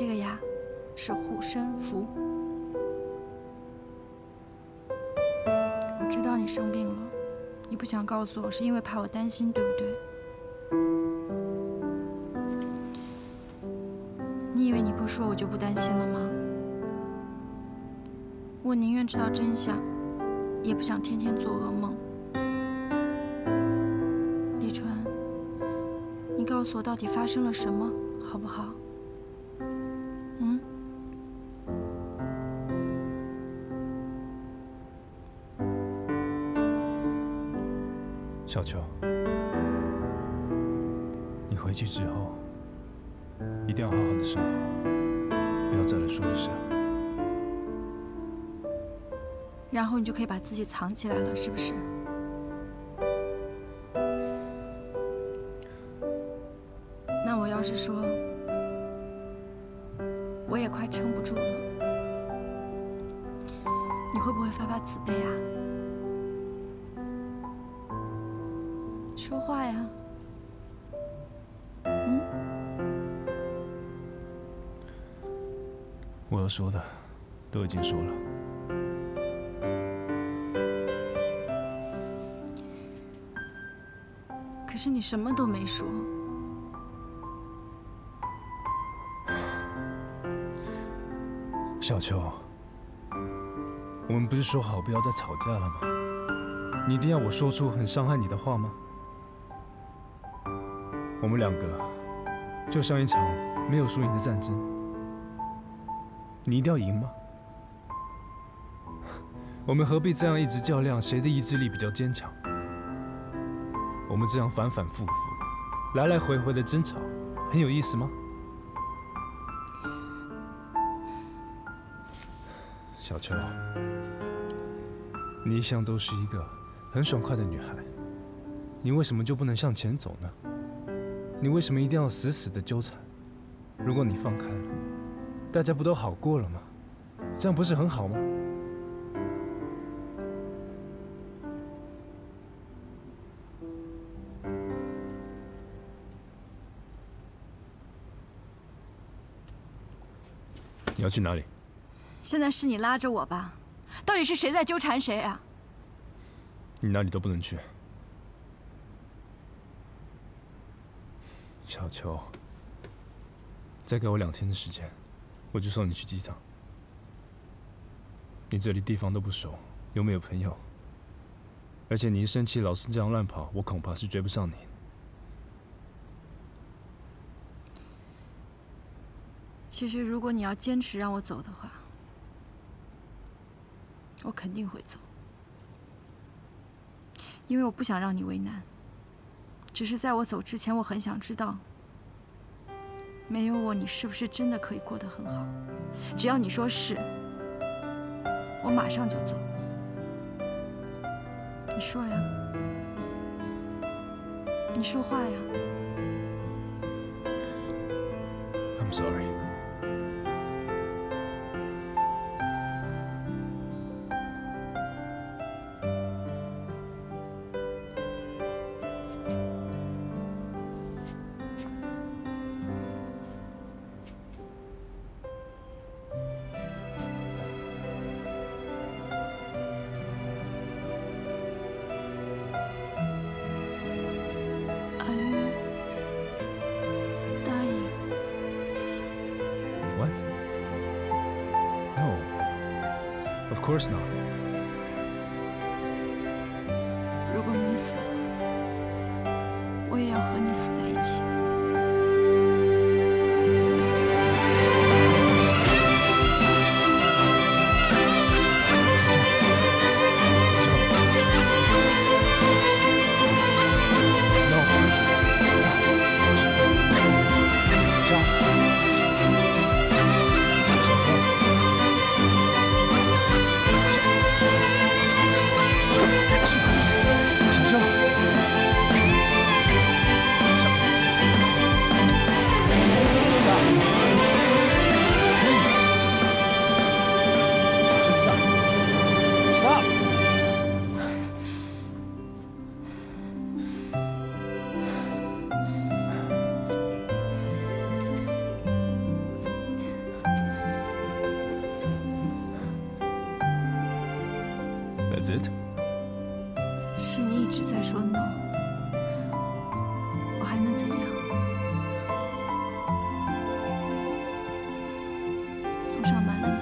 这个呀，是护身符。我知道你生病了，你不想告诉我，是因为怕我担心，对不对？ 你以为你不说我就不担心了吗？我宁愿知道真相，也不想天天做噩梦。立川，你告诉我到底发生了什么，好不好？嗯？小秋，你回去之后。 一定要好好的生活，不要再来说这事。然后你就可以把自己藏起来了，是不是？那我要是说，我也快撑不住了，你会不会发发慈悲啊？说话呀！ 我要说的都已经说了，可是你什么都没说。小秋，我们不是说好不要再吵架了吗？你一定要我说出很伤害你的话吗？我们两个就像一场没有输赢的战争。 你一定要赢吗？我们何必这样一直较量，谁的意志力比较坚强？我们这样反反复复的、来来回回的争吵，很有意思吗？小秋，你一向都是一个很爽快的女孩，你为什么就不能向前走呢？你为什么一定要死死的纠缠？如果你放开了， 大家不都好过了吗？这样不是很好吗？你要去哪里？现在是你拉着我吧？到底是谁在纠缠谁啊？你哪里都不能去，小秋。再给我2天的时间。 我就送你去机场。你这里地方都不熟，又没有朋友，而且你一生气老是这样乱跑，我恐怕是追不上你。其实，如果你要坚持让我走的话，我肯定会走，因为我不想让你为难。只是在我走之前，我很想知道。 没有我，你是不是真的可以过得很好？只要你说是，我马上就走。你说呀，你说话呀。I'm sorry。Of course not. 如果你死了，我也要和你死在一起。 Janet. says it. 是你一直在说 no， 我还能怎样？送上门了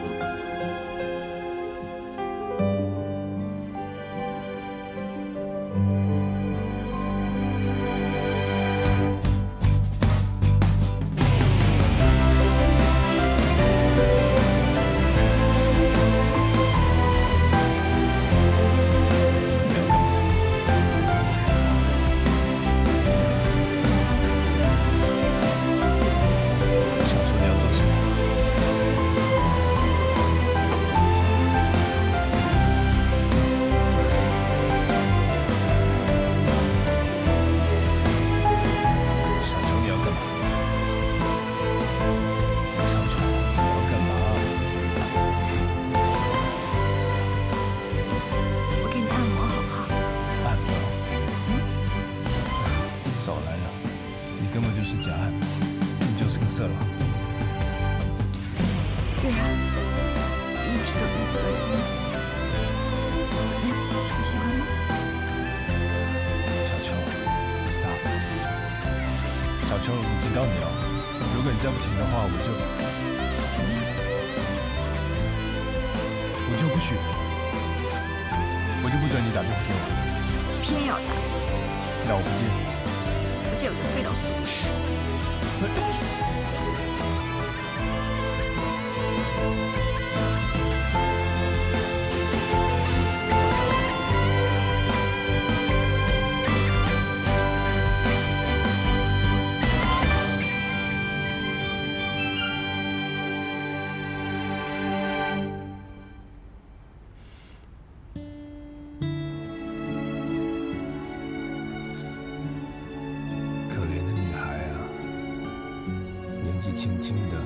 你都轻轻的，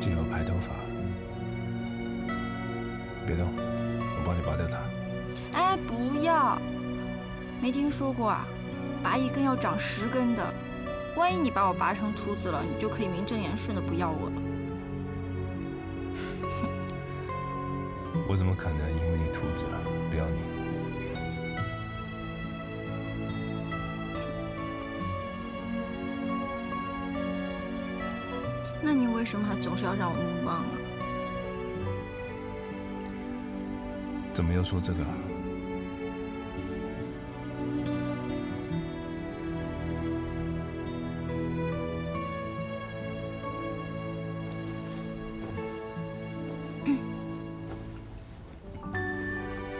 只要拍头发，别动，我帮你拔掉它。哎，不要！没听说过啊，拔一根要长10根的。万一你把我拔成秃子了，你就可以名正言顺的不要我了。我怎么可能因为你秃子了不要你？那你为什么还总是要让我目忘啊？怎么又说这个了？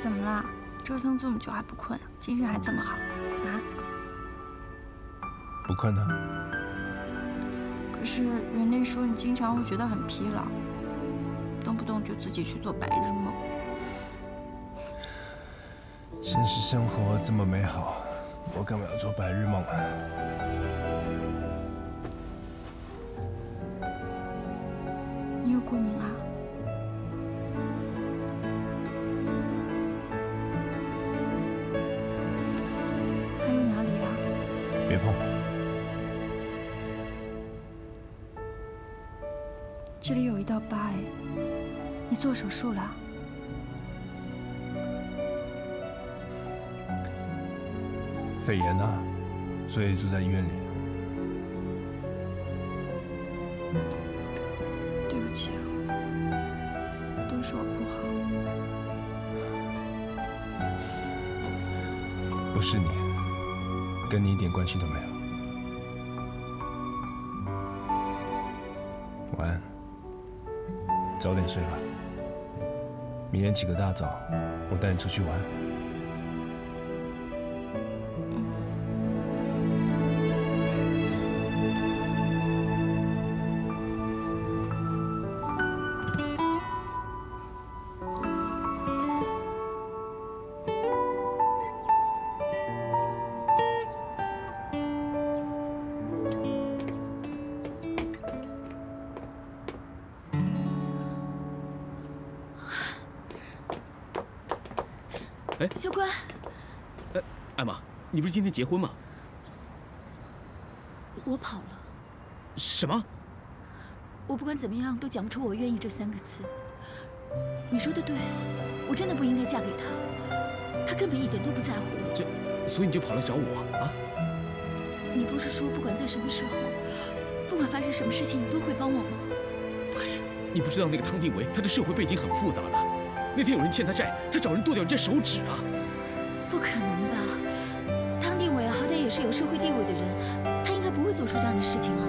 怎么了？折腾这么久还不困，精神还这么好啊？不困呢。 可是人类说你经常会觉得很疲劳，动不动就自己去做白日梦。现实生活这么美好，我干嘛要做白日梦啊？你又过敏啦？还有哪里啊？别碰。 这里有一道疤哎，你做手术了？肺炎呐，所以住在医院里。对不起啊，都是我不好。不是你，跟你一点关系都没有。 早点睡吧，明天起个大早，我带你出去玩。小关，艾玛，你不是今天结婚吗？我跑了。什么？我不管怎么样都讲不出"我愿意"这3个字。你说的对，我真的不应该嫁给他。他根本一点都不在乎我。这，所以你就跑来找我啊？你不是说不管在什么时候，不管发生什么事情，你都会帮我吗？哎呀，你不知道那个汤定维，他的社会背景很复杂的。那天有人欠他债，他找人剁掉人家手指啊！不可能吧？汤定维好歹也是有社会地位的人，他应该不会做出这样的事情啊！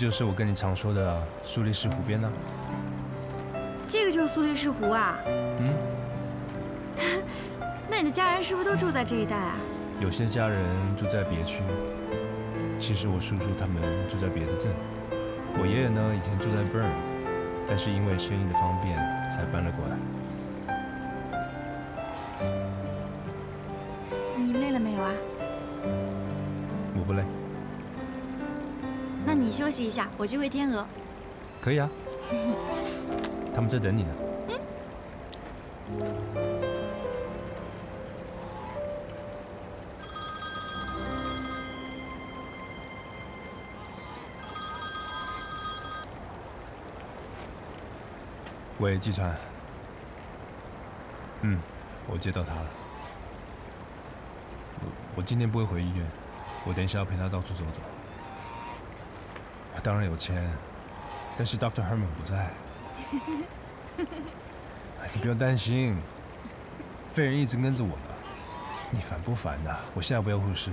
就是我跟你常说的苏黎世湖边呢、啊，这个就是苏黎世湖啊。嗯，那你的家人是不是都住在这一带啊？有些家人住在别区，其实我叔叔他们住在别的镇，我爷爷呢以前住在 Bern， 但是因为生意的方便才搬了过来。你累了没有啊？我不累。 那你休息一下，我去喂天鹅。可以啊，他们在等你呢。喂，季川。嗯，我接到他了。我今天不会回医院，我等一下要陪他到处走走。 当然有钱，但是 Dr. Herman 不在，你不用担心。废人一直跟着我呢，你烦不烦呐？我现在不要护士，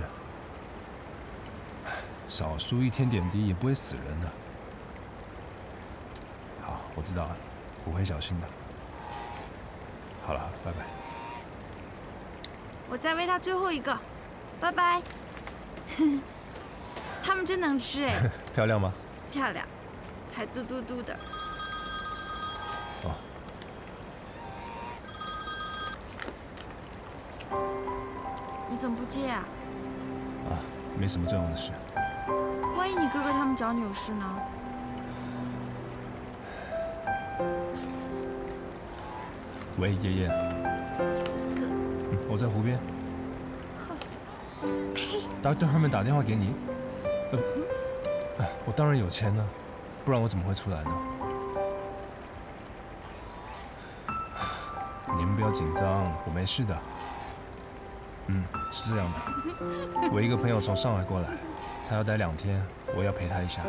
少输一天点滴也不会死人的。好，我知道了，我会小心的。好了，拜拜。我再喂他最后一个，拜拜。他们真能吃哎！漂亮吗？漂亮，还嘟嘟嘟的。哦。你怎么不接啊？啊，没什么重要的事。万一你哥哥他们找你有事呢？喂，爷爷。我在湖边。Dr. Herman 打电话给你。 我当然有钱呢，不然我怎么会出来呢？你们不要紧张，我没事的。嗯，是这样的，我一个朋友从上海过来，他要待2天，我要陪他一下。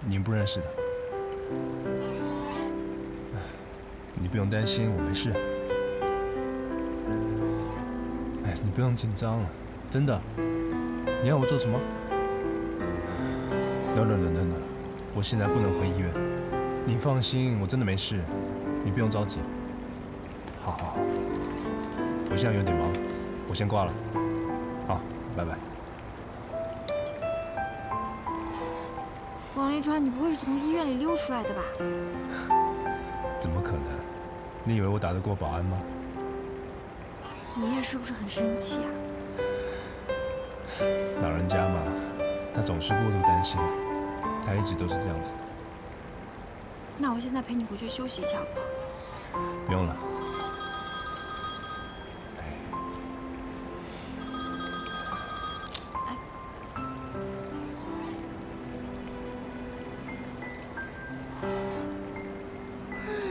你们不认识的，你不用担心，我没事。哎，你不用紧张了，真的。 你要我做什么 ？No， 我现在不能回医院。你放心，我真的没事，你不用着急。好好好，我现在有点忙，我先挂了。好，拜拜。王立川，你不会是从医院里溜出来的吧？怎么可能？你以为我打得过保安吗？你爷爷是不是很生气啊？老人家嘛，他总是过度担心，他一直都是这样子。那我现在陪你回去休息一下吧。不用了。哎，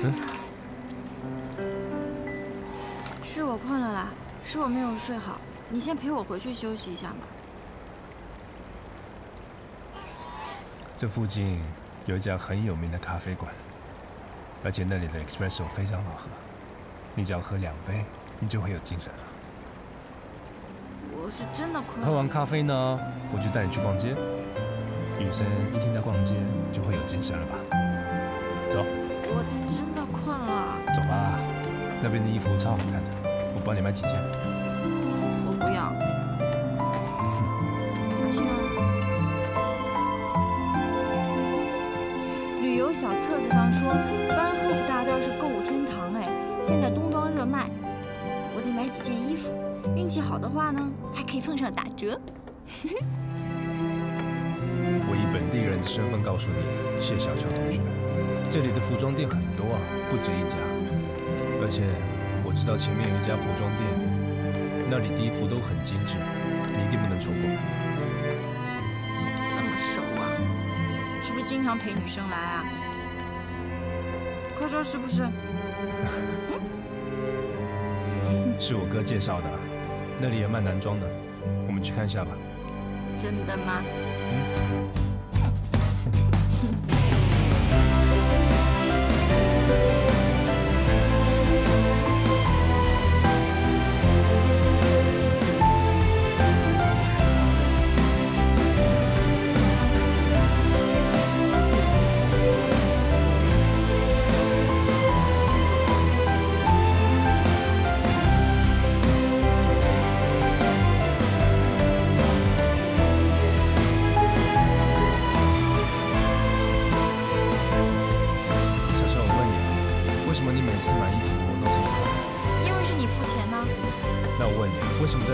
嗯，是我困了啦，是我没有睡好。你先陪我回去休息一下嘛。这附近有一家很有名的咖啡馆。 而且那里的 espresso 非常好喝，你只要喝2杯，你就会有精神了。我是真的困。喝完咖啡呢，我就带你去逛街。女生一听到逛街就会有精神了吧？走。我真的困了。走吧，那边的衣服超好看的，我帮你买几件。我不要。 小册子上说，班赫夫大道是购物天堂哎，现在冬装热卖，我得买几件衣服，运气好的话呢，还可以碰上打折。我以本地人的身份告诉你，谢小乔同学，这里的服装店很多啊，不止一家，而且我知道前面有一家服装店，那里的衣服都很精致，你一定不能错过。 是不是经常陪女生来啊？快说是不是？是我哥介绍的，那里也卖男装的，我们去看一下吧。真的吗？嗯。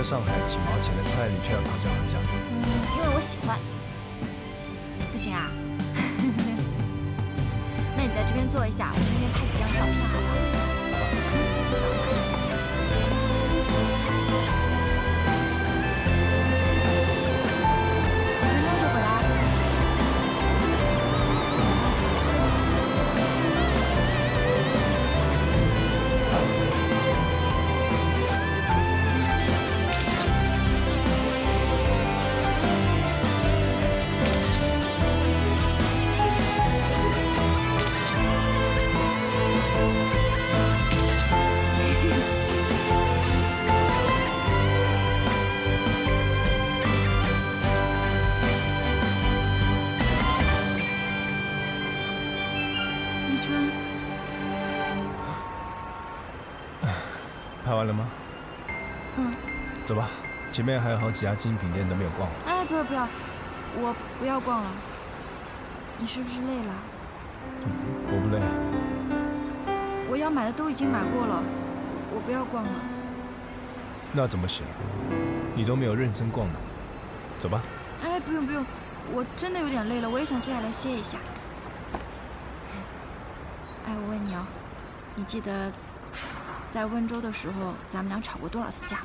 上海几毛钱的菜，你却要讨价还价？嗯，因为我喜欢。不行啊？那你在这边坐一下，我去那边拍几张照片，好不好？几分钟就回来。走吧，前面还有好几家精品店都没有逛。哎，不要不要，我不要逛了。你是不是累了？我不累。我要买的都已经买过了，我不要逛了。那怎么行？你都没有认真逛呢。走吧。哎，不用不用，我真的有点累了，我也想坐下来歇一下。哎，我问你哦，你记得在温州的时候，咱们俩吵过多少次架？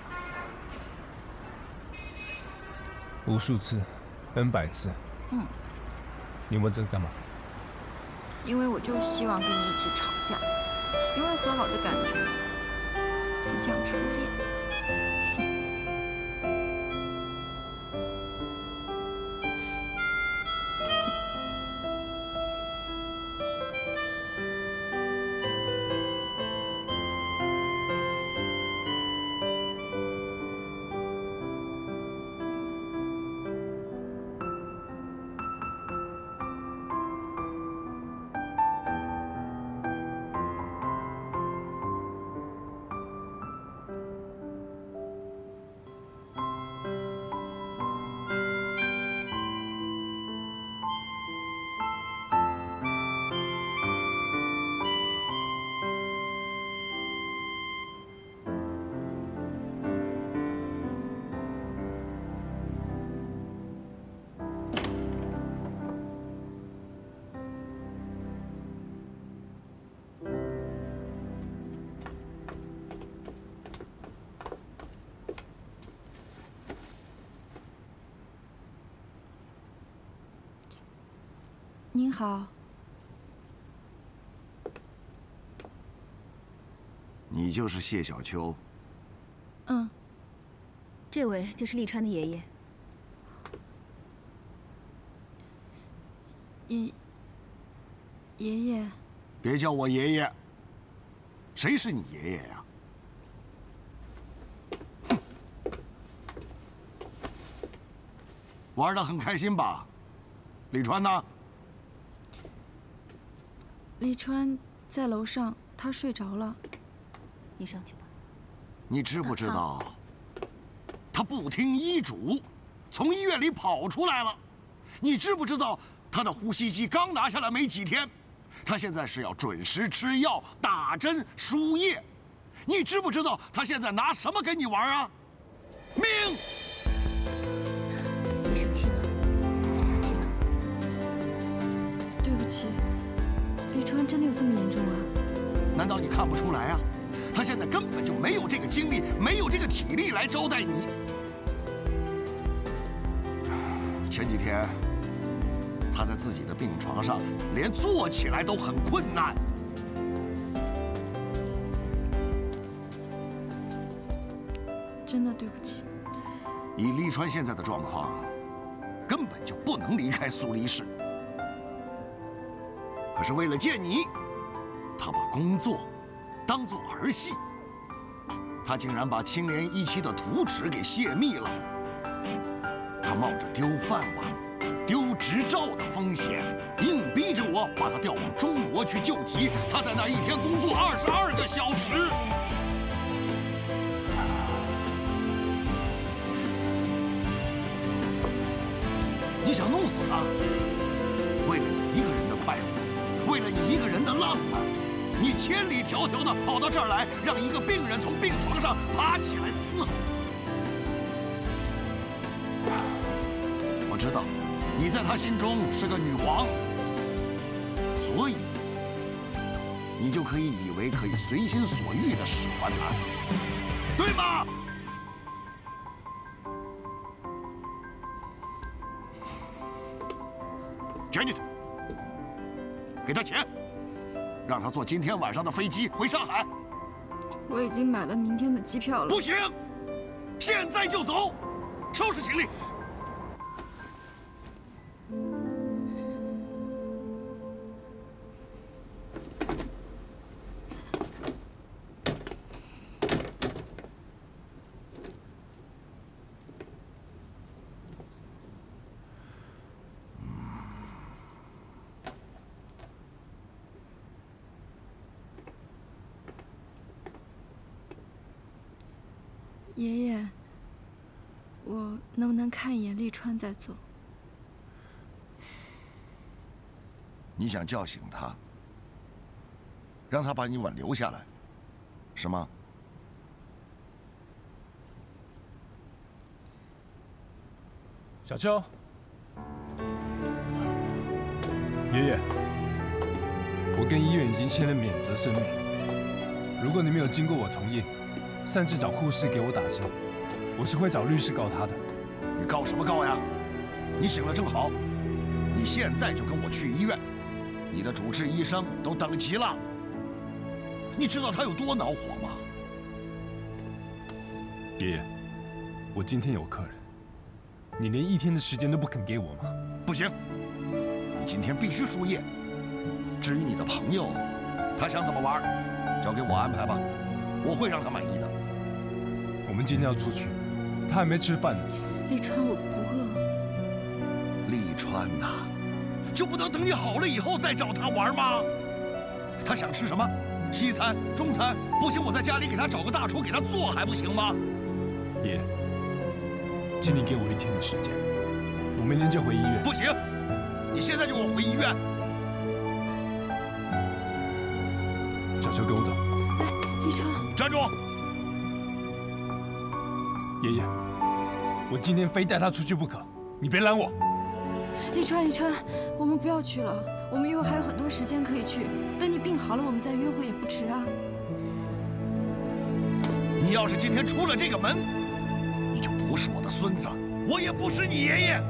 无数次 ，N 百次。嗯。你问这个干嘛？因为我就希望跟你一直吵架，因为和好的感觉很像初您好。你就是谢小秋。嗯，这位就是立川的爷爷。爷爷。别叫我爷爷。谁是你爷爷呀？ 玩得很开心吧？李川呢？李川在楼上，他睡着了。你上去吧。你知不知道，他不听医嘱，从医院里跑出来了。你知不知道，他的呼吸机刚拿下来没几天，他现在是要准时吃药、打针、输液。你知不知道，他现在拿什么跟你玩啊？命！ 李川真的有这么严重啊？难道你看不出来啊？他现在根本就没有这个精力，没有这个体力来招待你。前几天，他在自己的病床上连坐起来都很困难。真的对不起。以利川现在的状况，根本就不能离开苏黎世。 可是为了见你，他把工作当做儿戏。他竟然把青莲一期的图纸给泄密了。他冒着丢饭碗、丢执照的风险，硬逼着我把他调往中国去救急。他在那一天工作22个小时。你想弄死他？为了你一个人的快乐。 为了你一个人的浪漫，你千里迢迢的跑到这儿来，让一个病人从病床上爬起来伺候。我知道，你在他心中是个女皇，所以你就可以以为可以随心所欲的使唤他，对吗？Janet。 给他钱，让他坐今天晚上的飞机回上海。我已经买了明天的机票了。不行，现在就走，收拾行李。爷爷，我能不能看一眼立川再走？你想叫醒他，让他把你挽留下来，是吗？小秋，爷爷，我跟医院已经签了免责声明，如果你没有经过我同意。 擅自找护士给我打针，我是会找律师告他的。你告什么告呀？你醒了正好，你现在就跟我去医院，你的主治医生都等急了。你知道他有多恼火吗？爷爷，我今天有客人，你连一天的时间都不肯给我吗？不行，你今天必须输液。至于你的朋友，他想怎么玩，交给我安排吧。 我会让他满意的。我们今天要出去，他还没吃饭呢。立川，我不饿。立川呐、啊，就不能等你好了以后再找他玩吗？他想吃什么？西餐、中餐？不行，我在家里给他找个大厨给他做还不行吗？爷，请你给我一天的时间，我明天就回医院。不行，你现在就给我回医院。小秋，跟我走。 立川，站住！爷爷，我今天非带他出去不可，你别拦我。立川，我们不要去了，我们以后还有很多时间可以去。等你病好了，我们再约会也不迟啊。你要是今天出了这个门，你就不是我的孙子，我也不是你爷爷。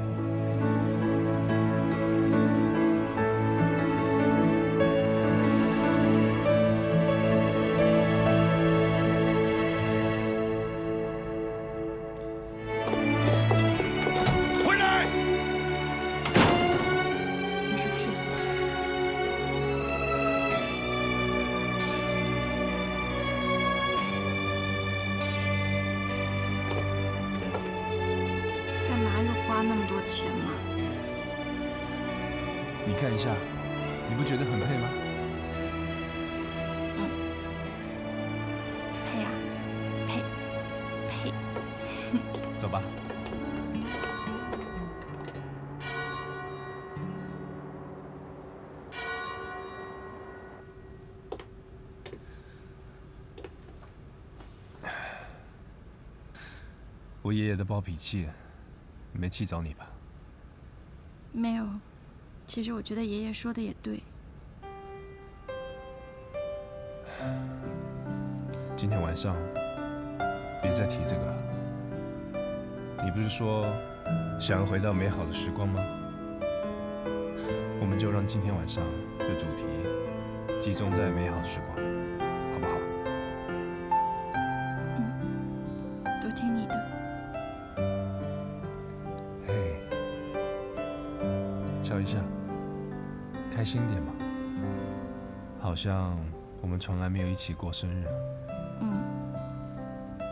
一下，你不觉得很配吗？嗯，配呀，配。走吧。 我爷爷的暴脾气，没气着你吧？没有，其实我觉得爷爷说的也对。今天晚上别再提这个了。你不是说想要回到美好的时光吗？我们就让今天晚上的主题集中在美好时光。 笑一下，开心一点嘛。好像我们从来没有一起过生日。嗯，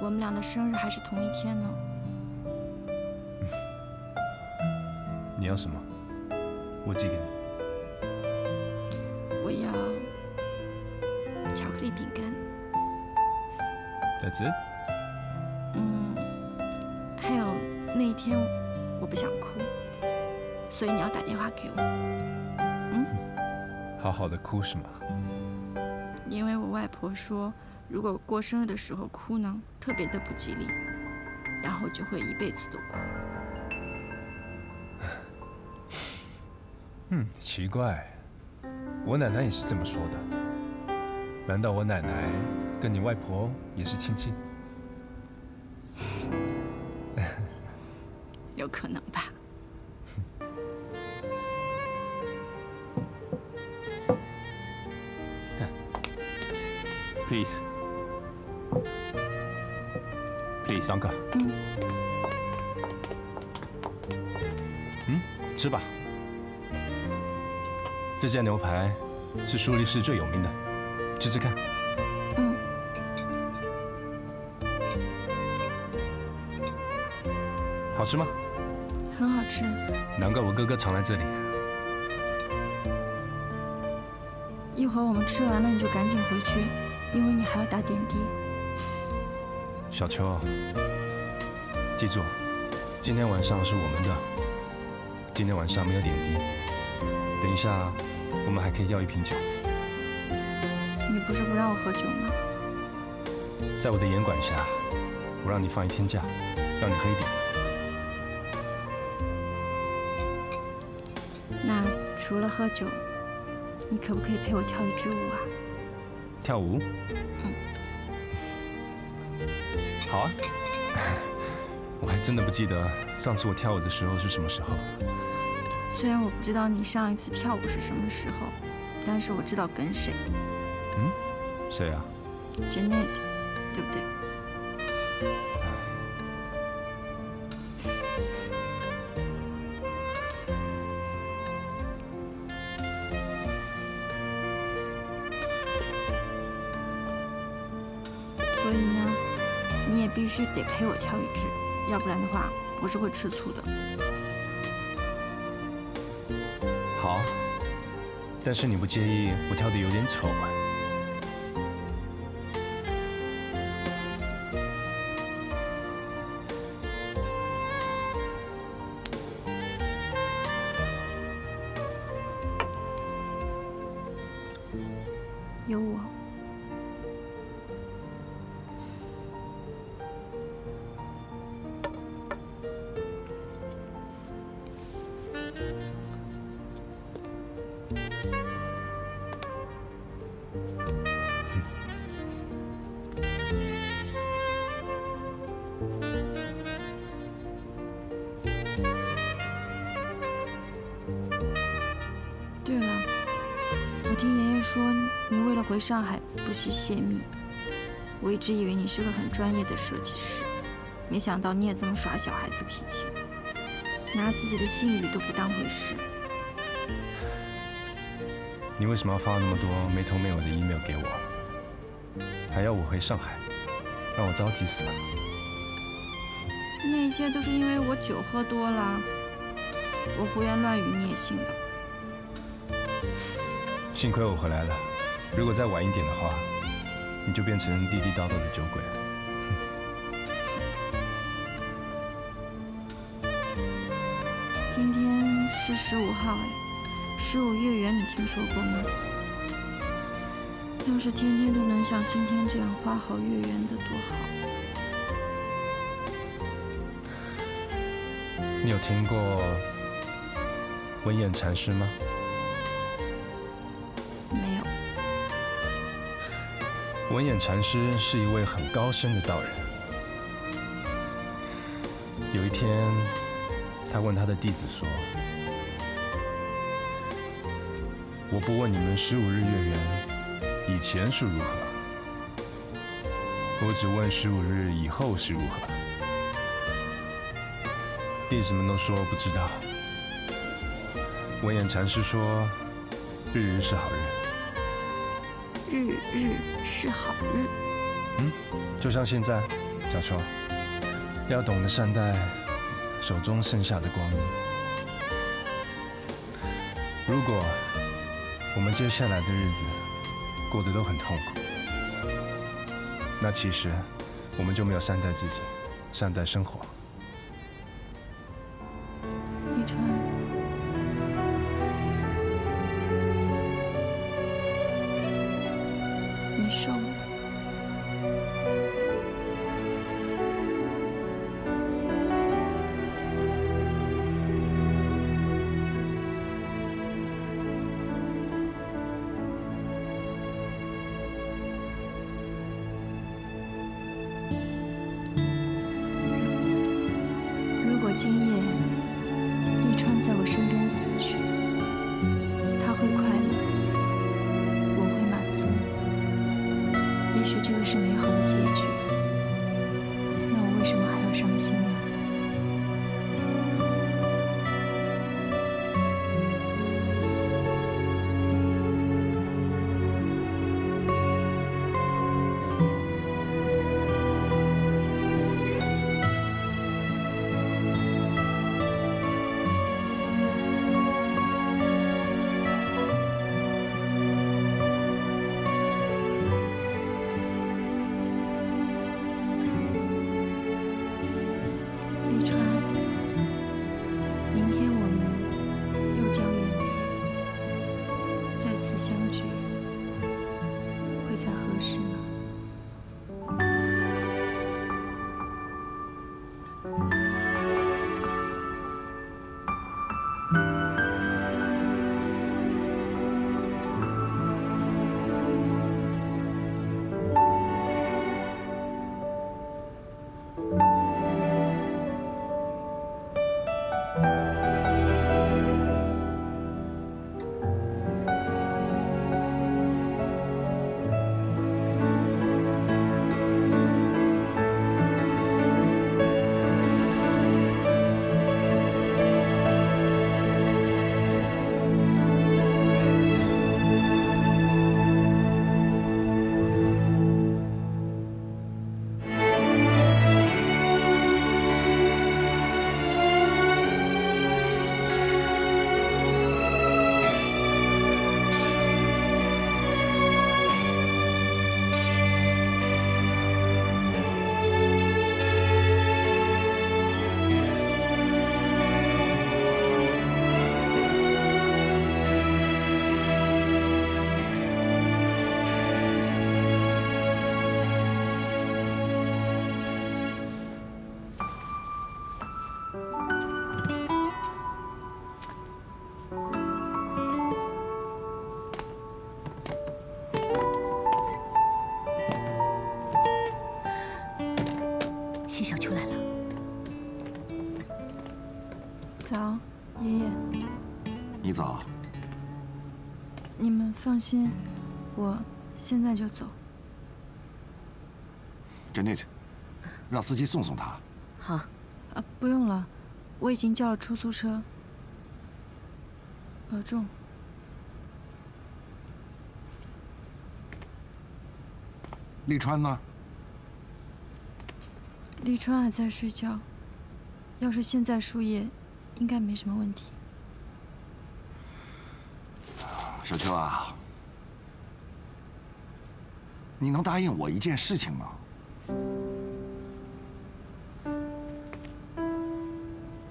我们俩的生日还是同一天呢。你要什么？我寄给你。我要巧克力饼干。That's it。嗯，还有那一天，我不想哭。 所以你要打电话给我，嗯？好好的哭是吗？因为我外婆说，如果过生日的时候哭呢，特别的不吉利，然后就会一辈子都哭。嗯，奇怪，我奶奶也是这么说的。难道我奶奶跟你外婆也是亲戚？有可能吧。 Please， danke。嗯，吃吧。这家牛排是苏黎世最有名的，吃吃看。嗯。好吃吗？很好吃。难怪我哥哥常来这里。一会儿我们吃完了，你就赶紧回去。 因为你还要打点滴，小秋，记住，今天晚上是我们的，今天晚上没有点滴。等一下，我们还可以要一瓶酒。你不是不让我喝酒吗？在我的严管下，我让你放一天假，让你喝一点。那除了喝酒，你可不可以陪我跳一支舞啊？ 跳舞，好啊！我还真的不记得上次我跳舞的时候是什么时候。虽然我不知道你上一次跳舞是什么时候，但是我知道跟谁。嗯，谁啊 ？Janet， 对不对？必须得陪我跳一支，要不然的话，我是会吃醋的。好，但是你不介意我跳的有点丑吗？有我。 回上海不惜泄密，我一直以为你是个很专业的设计师，没想到你也这么耍小孩子脾气，拿自己的信誉都不当回事。你为什么要发那么多没头没尾的 email 给我？还要我回上海，让我着急死了。那些都是因为我酒喝多了，我胡言乱语你也信的。幸亏我回来了，如果再晚一点的话，你就变成地地道道的酒鬼了。 今天是15号哎，15月圆你听说过吗？要是天天都能像今天这样花好月圆的多好。你有听过文彦禅师吗？没有。文彦禅师是一位很高深的道人。有一天。 他问他的弟子说：“我不问你们15日月圆以前是如何，我只问15日以后是如何。”弟子们都说不知道。文彦禅师说：“日日是好日。”日日是好日。嗯，就像现在，小秋，要懂得善待。 手中剩下的光阴。如果我们接下来的日子过得都很痛苦，那其实我们就没有善待自己，善待生活。一川，你瘦了。 今夜，立川在我身边死去，他会快乐，我会满足。也许这个是美好的结局，那我为什么还要伤心呢？放心，我现在就走。Janet， 让司机送送他。好。不用了，我已经叫了出租车。保重。立川呢？立川还在睡觉。要是现在输液，应该没什么问题。小秋啊，你能答应我一件事情吗？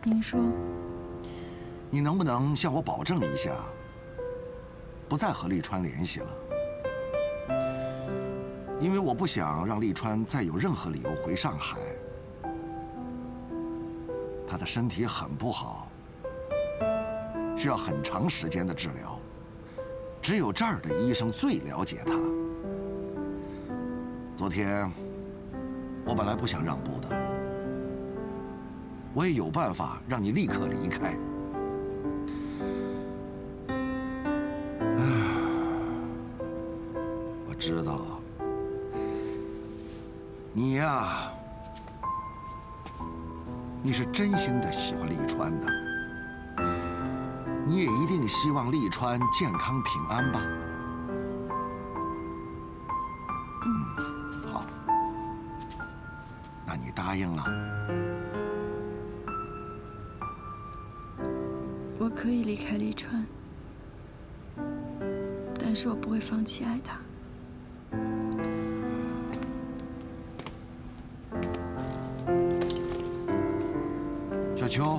您说，你能不能向我保证一下，不再和立川联系了？因为我不想让立川再有任何理由回上海。他的身体很不好，需要很长时间的治疗，只有这儿的医生最了解他。昨天，我本来不想让步的。 我也有办法让你立刻离开。我知道，你呀，你是真心的喜欢立川的，你也一定希望立川健康平安吧？嗯，好，那你答应了？ 我可以离开立川，但是我不会放弃爱他。小秋，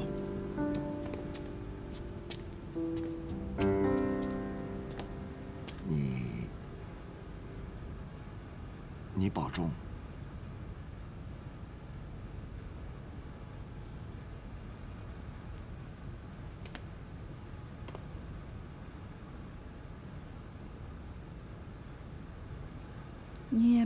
你保重。 你也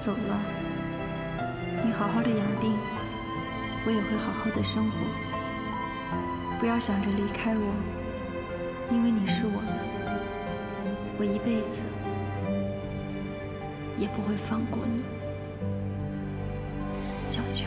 走了，你好好的养病，我也会好好的生活。不要想着离开我，因为你是我的，我一辈子也不会放过你，小秋。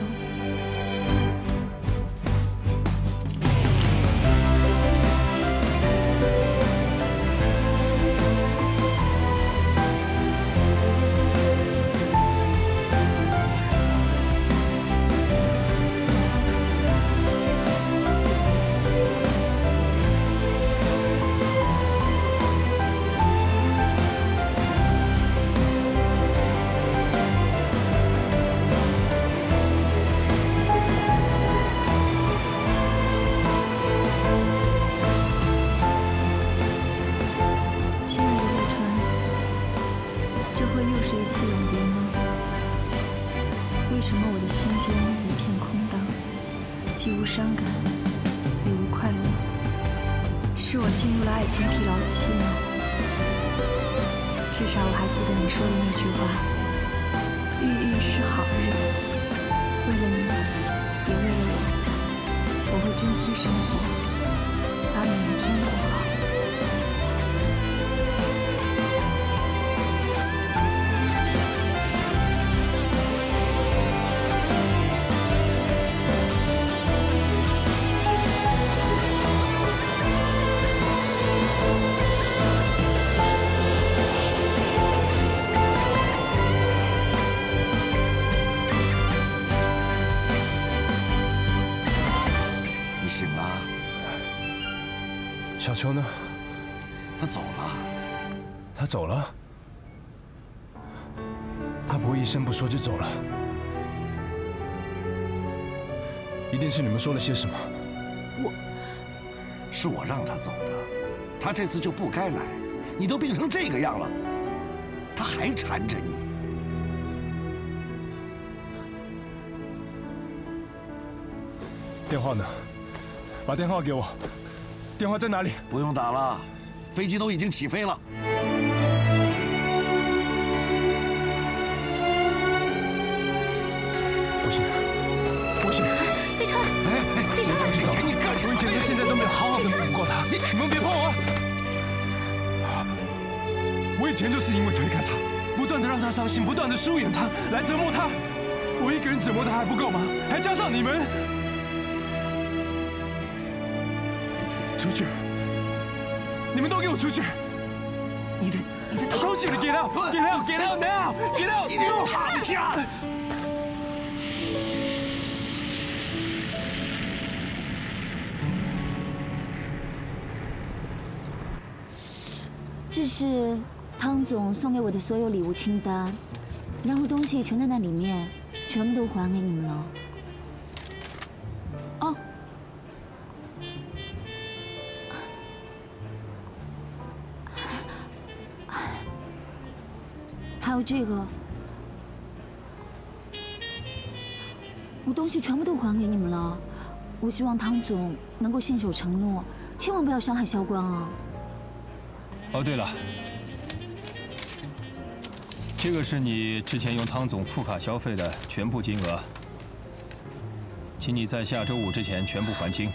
小秋呢？他走了。他走了？他不会一声不说就走了？一定是你们说了些什么。是我让他走的，他这次就不该来。你都病成这个样了，他还缠着你。电话呢？把电话给我。电话在哪里？不用打了，飞机都已经起飞了。 现在都没有好好的管过他，你们别碰我！我以前就是因为推开他，不断的让他伤心，不断的疏远他，来折磨他。我一个人折磨他还不够吗？还加上你们！出去！你们都给我出去！你的头起来 ，get out，get out，get out now，get out！ 你躺下！ 这是汤总送给我的所有礼物清单，然后东西全在那里面，全部都还给你们了。哦，还有这个，我东西全部都还给你们了。我希望汤总能够信守承诺，千万不要伤害萧光啊。 哦，对了，这个是你之前用汤总副卡消费的全部金额，请你在下周五之前全部还清。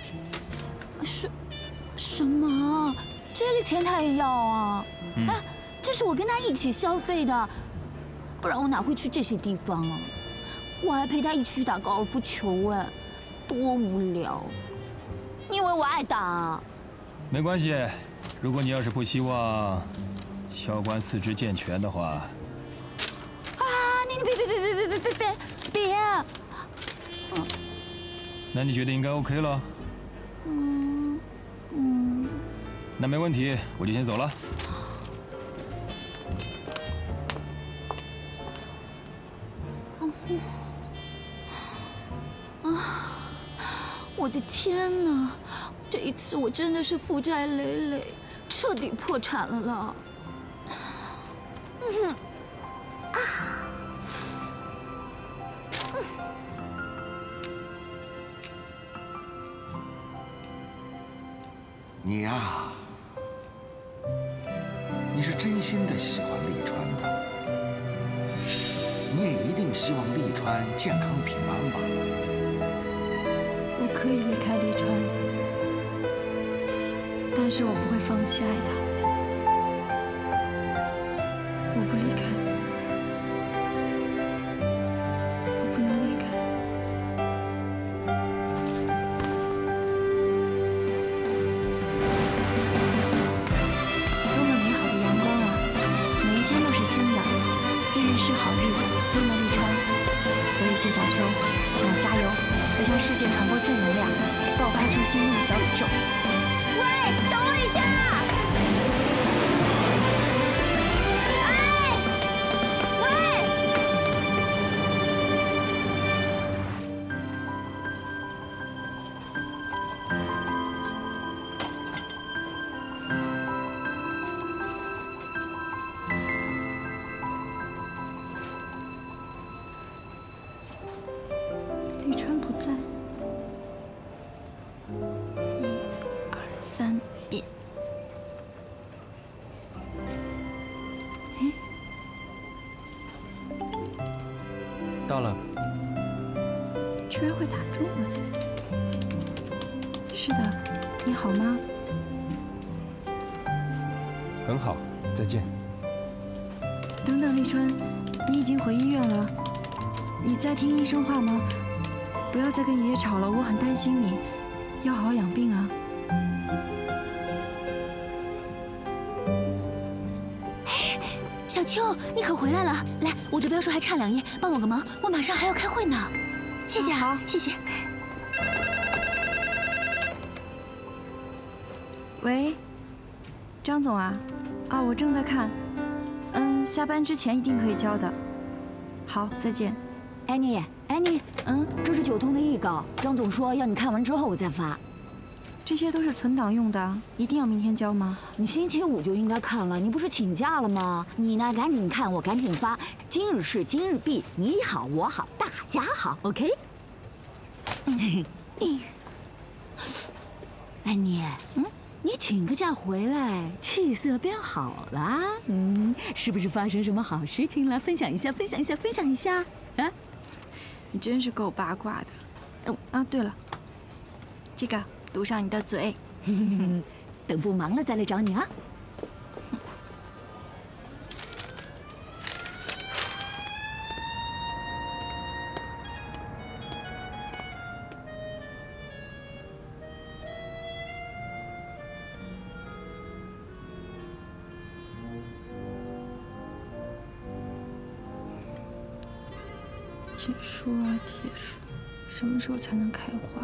什么？这个钱他也要啊？哎，这是我跟他一起消费的，不然我哪会去这些地方啊？我还陪他一起去打高尔夫球哎，多无聊！你以为我爱打啊？没关系。 如果你要是不希望萧关四肢健全的话，你别！那你觉得应该 OK 了？嗯。那没问题，我就先走了。我的天哪！这一次我真的是负债累累。 彻底破产了啦！你呀，你是真心的喜欢利川的，你也一定希望利川健康平安吧？我可以离开利川。 但是我不会放弃爱他，我不离开，我不能离开。多么美好的阳光啊！每一天都是新的，日日是好日子，多么利川。所以谢小秋，你要加油，要向世界传播正能量，爆发出心动的小宇宙。 等我一下！哎，喂！李川不在。 到了，居然会打中文。是的，你好吗？很好，再见。等等，立川，你已经回医院了，你在听医生话吗？不要再跟爷爷吵了，我很担心你，要好好养病啊。哎，小秋，你可回来了，来。 我这标书还差2页，帮我个忙，我马上还要开会呢。谢谢啊，谢谢。喂，张总啊，我正在看，下班之前一定可以交的。好，再见。安妮，安妮，这是酒痛的预告，张总说要你看完之后我再发。这些都是存档用的，一定要明天交吗？你星期五就应该看了，你不是请假了吗？你呢，赶紧看，我赶紧发。今日事今日毕，你好我好大家好 ，OK？ 安妮，你请个假回来，气色变好了，是不是发生什么好事情了？分享一下，分享一下，分享一下啊！你真是够八卦的。对了，这个堵上你的嘴，等不忙了再来找你啊。铁树啊，铁树，什么时候才能开花？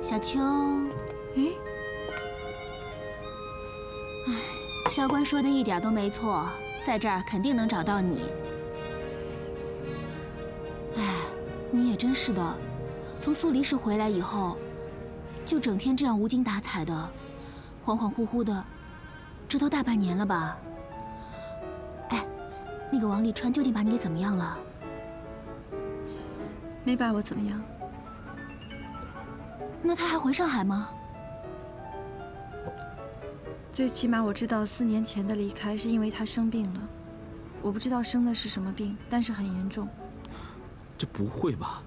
小秋，萧官说的一点都没错，在这儿肯定能找到你。哎，你也真是的，从苏黎世回来以后，就整天这样无精打采的，恍恍惚惚的。 这都大半年了吧？哎，那个王立川究竟把你给怎么样了？没把我怎么样。那他还回上海吗？最起码我知道4年前的离开是因为他生病了，我不知道生的是什么病，但是很严重。这不会吧？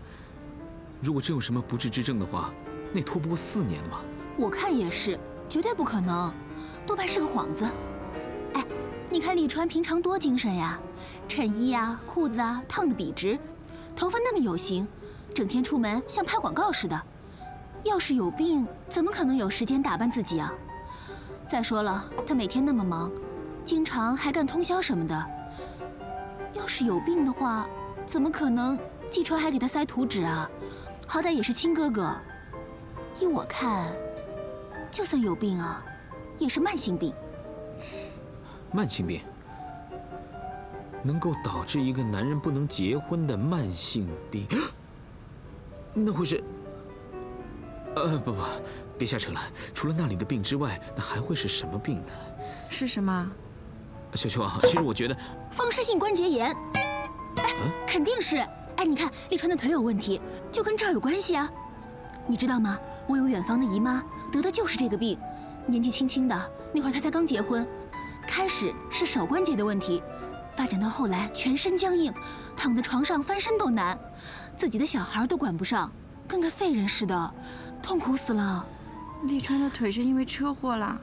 如果真有什么不治之症的话，那拖不过4年吧？我看也是，绝对不可能。 多半是个幌子。哎，你看立川平常多精神呀，衬衣啊、裤子啊烫得笔直，头发那么有型，整天出门像拍广告似的。要是有病，怎么可能有时间打扮自己啊？再说了，他每天那么忙，经常还干通宵什么的。要是有病的话，怎么可能季川还给他塞图纸啊？好歹也是亲哥哥。依我看，就算有病啊。 也是慢性病。慢性病能够导致一个男人不能结婚的慢性病，那会是……不，别瞎扯了。除了那里的病之外，那还会是什么病呢？是什么？小秋啊，其实我觉得风湿性关节炎，肯定是。哎，你看立川的腿有问题，就跟这儿有关系啊。你知道吗？我有远房的姨妈得的就是这个病。 年纪轻轻的那会儿，他才刚结婚，开始是手关节的问题，发展到后来全身僵硬，躺在床上翻身都难，自己的小孩都管不上，跟个废人似的，痛苦死了。立川的腿是因为车祸啦，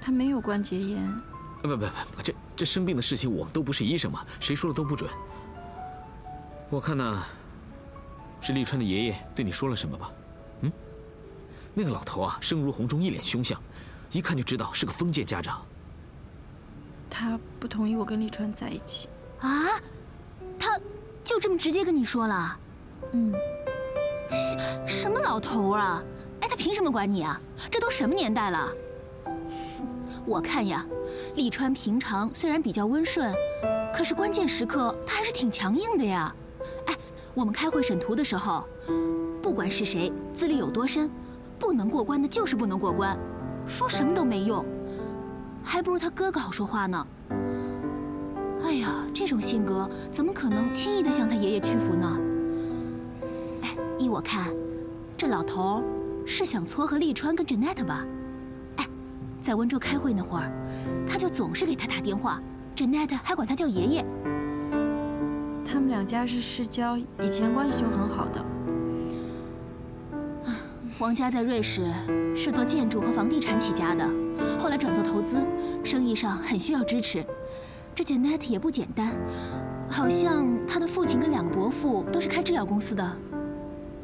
他没有关节炎。不，这生病的事情我们都不是医生嘛，谁说的都不准。我看呢，是立川的爷爷对你说了什么吧？那个老头啊，声如洪钟，一脸凶相。 一看就知道是个封建家长。他不同意我跟立川在一起啊？他就这么直接跟你说了？什么老头啊？哎，他凭什么管你啊？这都什么年代了？我看呀，立川平常虽然比较温顺，可是关键时刻他还是挺强硬的呀。哎，我们开会审图的时候，不管是谁资历有多深，不能过关的就是不能过关。 说什么都没用，还不如他哥哥好说话呢。哎呀，这种性格怎么可能轻易的向他爷爷屈服呢？哎，依我看，这老头是想撮合立川跟 Janet 吧？哎，在温州开会那会儿，他就总是给他打电话 ，Janet 还管他叫爷爷。他们两家是世交，以前关系就很好的。 王家在瑞士是做建筑和房地产起家的，后来转做投资，生意上很需要支持。这 Janet 也不简单，好像他的父亲跟两个伯父都是开制药公司的。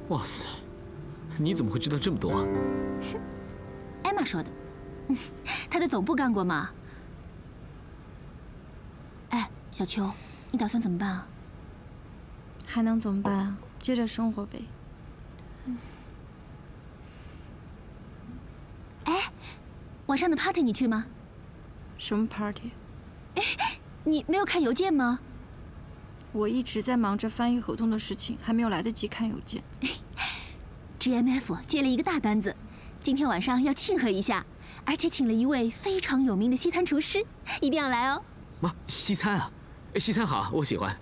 哇塞，你怎么会知道这么多啊？艾玛说的，他在总部干过嘛。哎，小秋，你打算怎么办啊？还能怎么办啊？接着生活呗。 晚上的 party 你去吗？什么 party？ 哎，你没有看邮件吗？我一直在忙着翻译合同的事情，还没有来得及看邮件。GMF 接了一个大单子，今天晚上要庆贺一下，而且请了一位非常有名的西餐厨师，一定要来哦。妈，西餐啊！ 西餐好，我喜欢，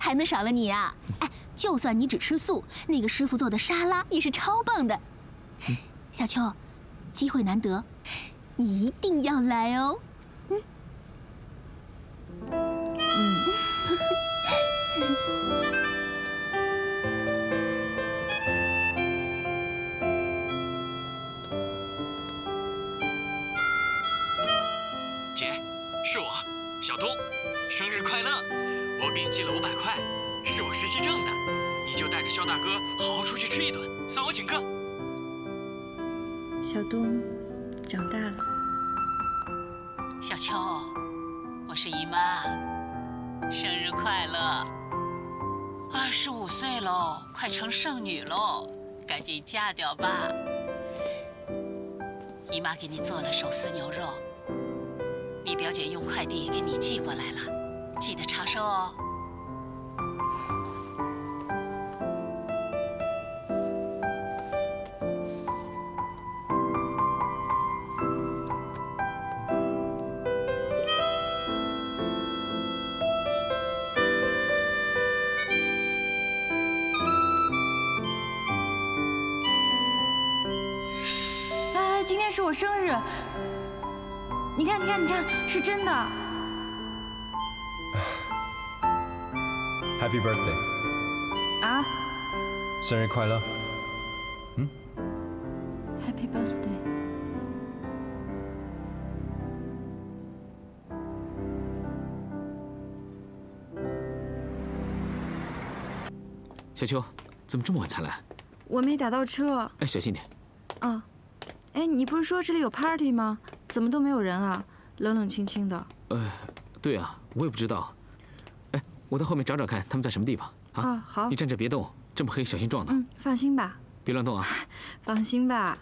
还能少了你啊！哎，就算你只吃素，那个师傅做的沙拉也是超棒的。小秋，机会难得，你一定要来哦。姐，是我，小东。 生日快乐！我给你寄了500块，是我实习挣的，你就带着肖大哥好好出去吃一顿，算我请客。小东长大了，小秋，我是姨妈，生日快乐！25岁喽，快成剩女喽，赶紧嫁掉吧。姨妈给你做了手撕牛肉，你表姐用快递给你寄过来了。 记得查收哦。哎，今天是我生日，你看，你看，你看，是真的。 Happy birthday！ 啊！生日快乐！嗯 ？Happy birthday！ 小秋，怎么这么晚才来？我没打到车。哎，小心点。啊。哎，你不是说这里有 party 吗？怎么都没有人啊？冷冷清清的。对啊，我也不知道。 我到后面找找看，他们在什么地方啊？好，你站着别动，这么黑，小心撞到。嗯，放心吧，别乱动啊。放心吧。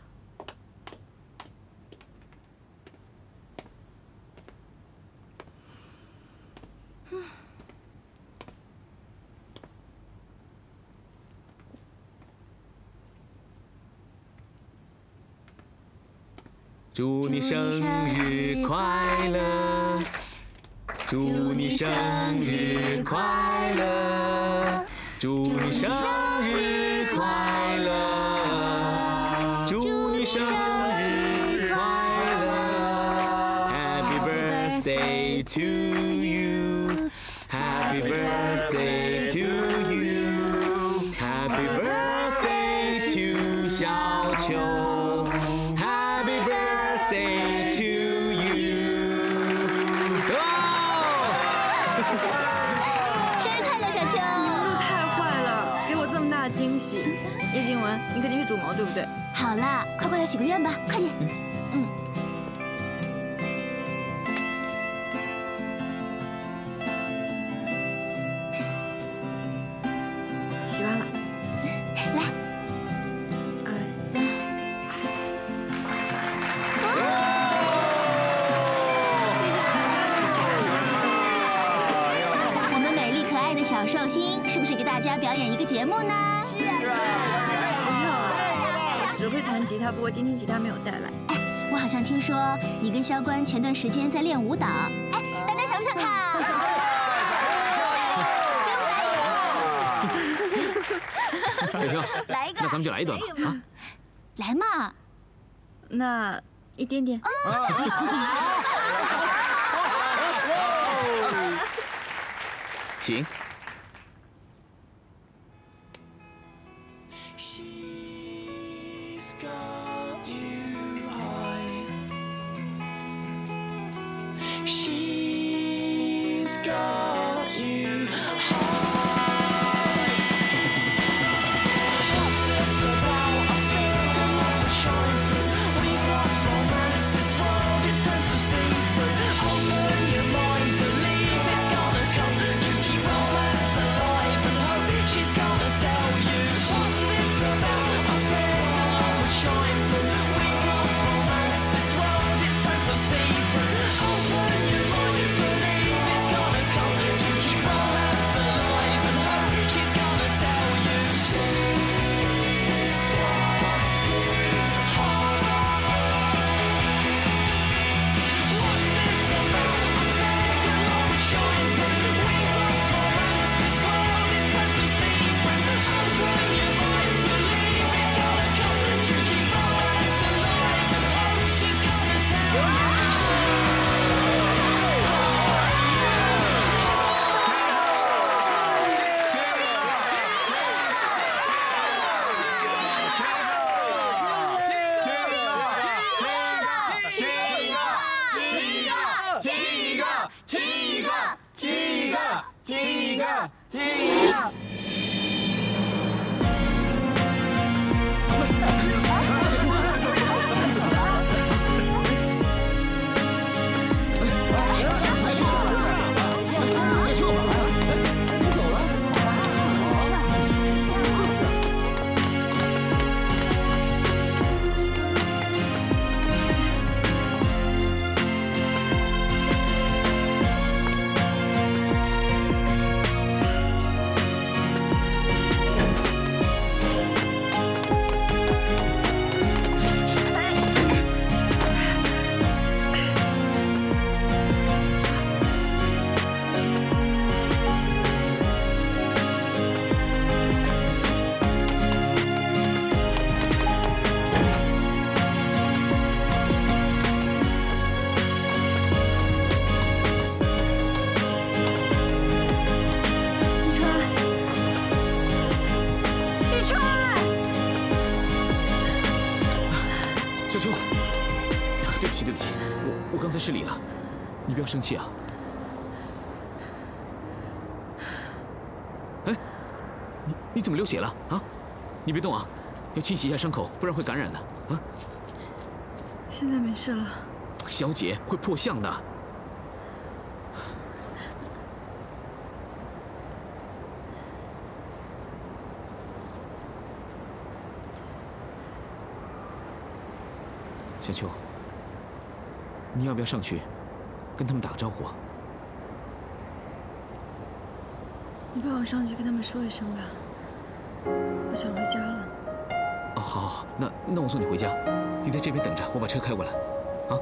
祝你生日快乐。 祝你生日快乐！祝你生日快乐！祝你生日快乐 ！Happy birthday to you! Happy birthday to you! Happy birthday to 小秋！ 叶静文，你肯定是主谋，对不对？好啦，快过来许个愿吧，快点。嗯。许完了，来，2、3。我们美丽可爱的小寿星，是不是给大家表演一个节目呢？ 只会弹吉他，不过今天吉他没有带来。哎，我好像听说你跟萧关前段时间在练舞蹈，哎，大家想不想看啊？跟我来一个！来一个，那咱们就来一段吧。啊，来嘛！那一点点。请。 Safer. 一个，亲一个，亲一个，亲一个，亲一个。失礼了，你不要生气啊！哎，你怎么流血了啊？你别动啊，要清洗一下伤口，不然会感染的啊！现在没事了，小姐会破相的。小秋。 你要不要上去，跟他们打个招呼啊？你帮我上去跟他们说一声吧，我想回家了。哦，好，好，好，那我送你回家，你在这边等着，我把车开过来，啊。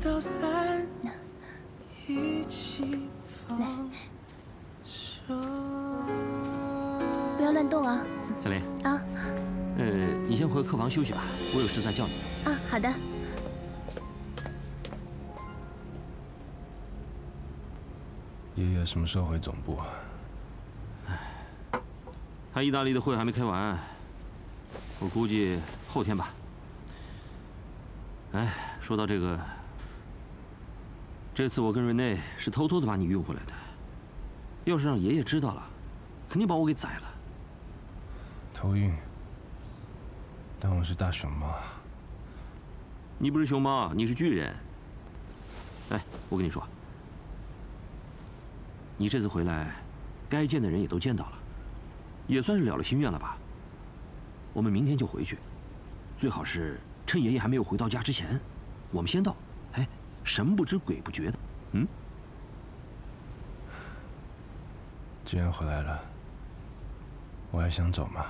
到三，一起放手。不要乱动啊，小林。啊。你先回客房休息吧，我有事再叫你。啊，好的。 爷爷什么时候回总部啊？唉，他意大利的会还没开完，我估计后天吧。哎，说到这个，这次我跟瑞内是偷偷的把你运回来的，要是让爷爷知道了，肯定把我给宰了。偷运？但我是大熊猫。你不是熊猫，你是巨人。哎，我跟你说。 你这次回来，该见的人也都见到了，也算是了了心愿了吧。我们明天就回去，最好是趁爷爷还没有回到家之前，我们先到。哎，神不知鬼不觉的，嗯。既然回来了，我还想走吗？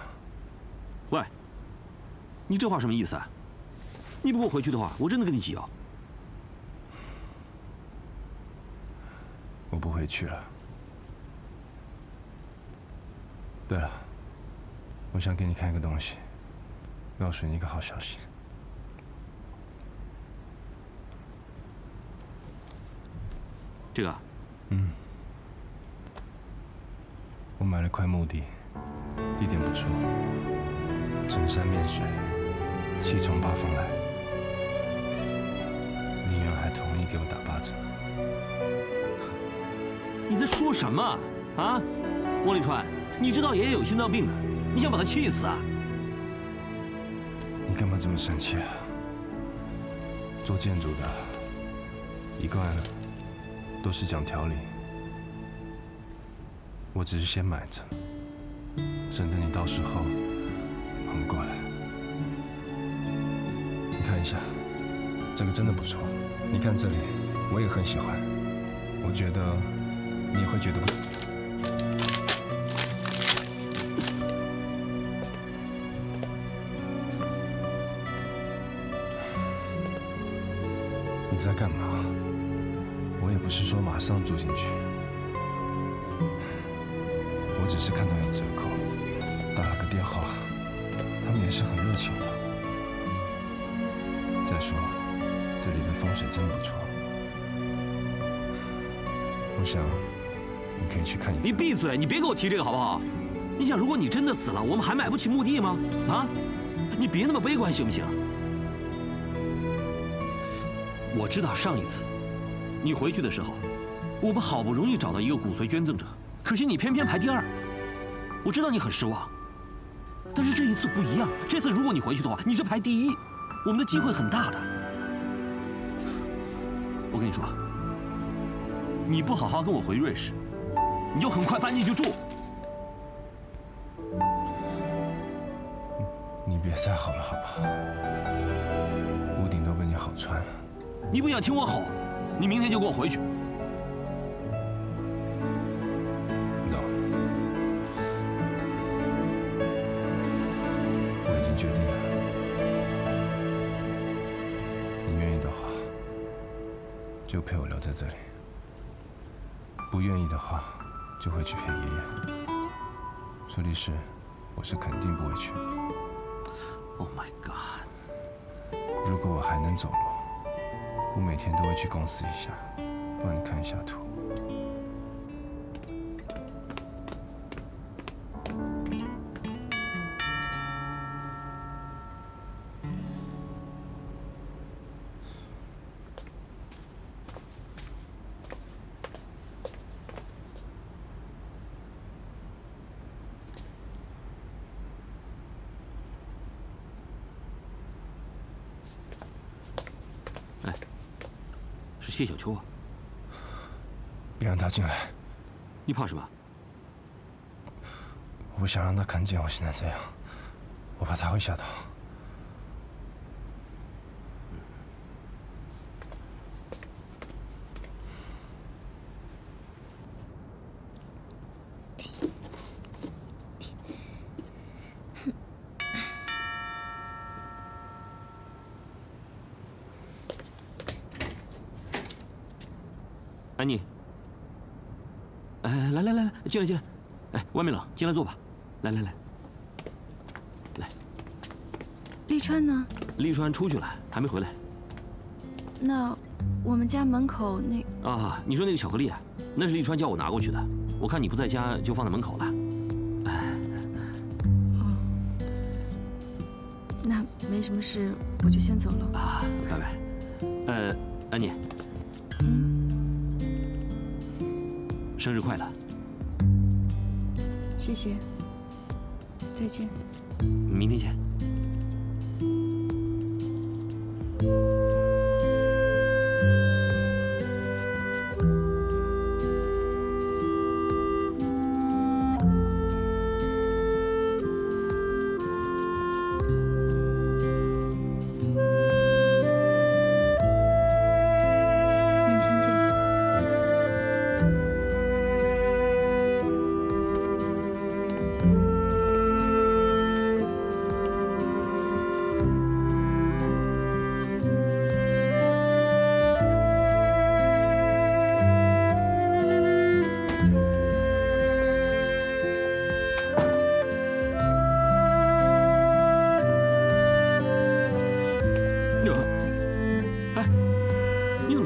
喂，你这话什么意思啊？你不给我回去的话，我真的跟你计较。我不回去了。 对了，我想给你看一个东西，告诉你一个好消息。这个？嗯。我买了块墓地，地点不错，整山面水，七从八风来。林远还同意给我打8折。你在说什么啊，王立川？ 你知道爷爷有心脏病的，你想把他气死啊？你干嘛这么生气啊？做建筑的，一贯都是讲条理。我只是先买着，省得你到时候忙不过来。你看一下，这个真的不错。你看这里，我也很喜欢。我觉得你也会觉得不错。 你在干嘛？我也不是说马上住进去，我只是看到有折扣，打了个电话，他们也是很热情的。再说，这里的风水真不错，我想你可以去看一看。你闭嘴！你别给我提这个好不好？你想，如果你真的死了，我们还买不起墓地吗？啊？你别那么悲观行不行？ 我知道上一次，你回去的时候，我们好不容易找到一个骨髓捐赠者，可惜你偏偏排第2。我知道你很失望，但是这一次不一样。这次如果你回去的话，你是排第1，我们的机会很大的。我跟你说，你不好好跟我回瑞士，你就很快搬进去住。你别再吼了好不好？屋顶都被你吼穿了。 你不想听我吼，你明天就给我回去。No， 我已经决定了。你愿意的话，就陪我留在这里；不愿意的话，就回去陪爷爷。说律师，我是肯定不会去的。Oh my god！ 如果我还能走路。 我每天都会去公司一下，帮你看一下图。哎。 是谢小秋啊！别让他进来。你怕什么？我不想让他看见我现在这样，我怕他会吓到。安妮，哎，来来来来，进来进来，哎，外面冷，进来坐吧。来来来，来。立川呢？立川出去了，还没回来。那我们家门口那……啊，你说那个巧克力啊，那是立川叫我拿过去的。我看你不在家，就放在门口了。哎。哦，那没什么事，我就先走了。啊，拜拜。安妮。嗯。 生日快乐！谢谢，再见。明天见。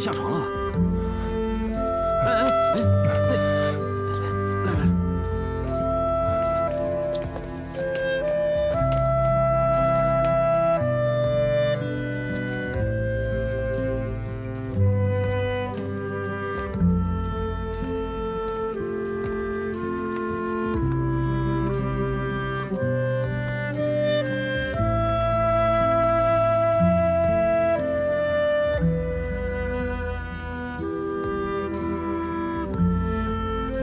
下床了。